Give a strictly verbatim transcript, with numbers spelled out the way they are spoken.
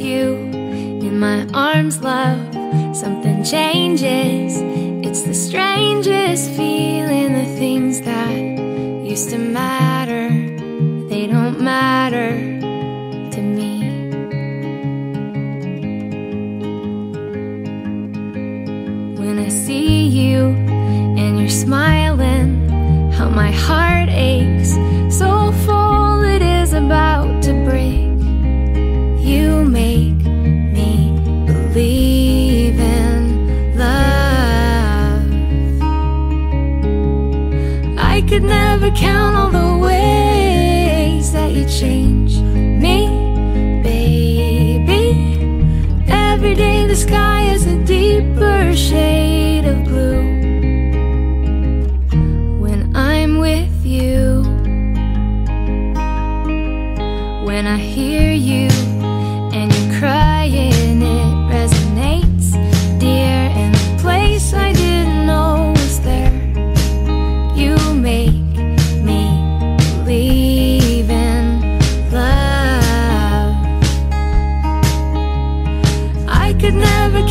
you in my arms, love. Something changes. It's the strangest feeling. The things that used to matter, they don't matter to me. When I see you and you're smiling, how my heart aches, so full it is about to break. You make me believe in love. I could never count all the ways that you change me, baby. Every day the sky is a deeper shade of blue. When I hear you and you're crying, it resonates, dear, in a place I didn't know was there. You make me believe in love. I could never